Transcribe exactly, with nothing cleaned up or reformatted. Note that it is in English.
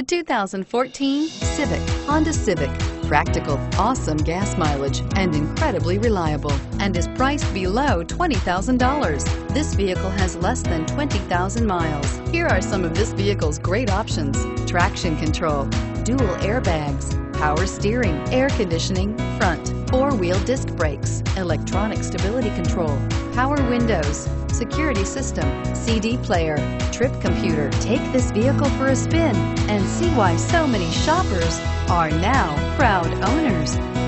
The two thousand fourteen Civic, Honda Civic. Practical, awesome gas mileage, and incredibly reliable, and is priced below twenty thousand dollars. This vehicle has less than twenty thousand miles. Here are some of this vehicle's great options: traction control, dual airbags, power steering, air conditioning, front, four-wheel disc brakes, electronic stability control, power windows, security system, C D player, trip computer. Take this vehicle for a spin and see why so many shoppers are now proud owners.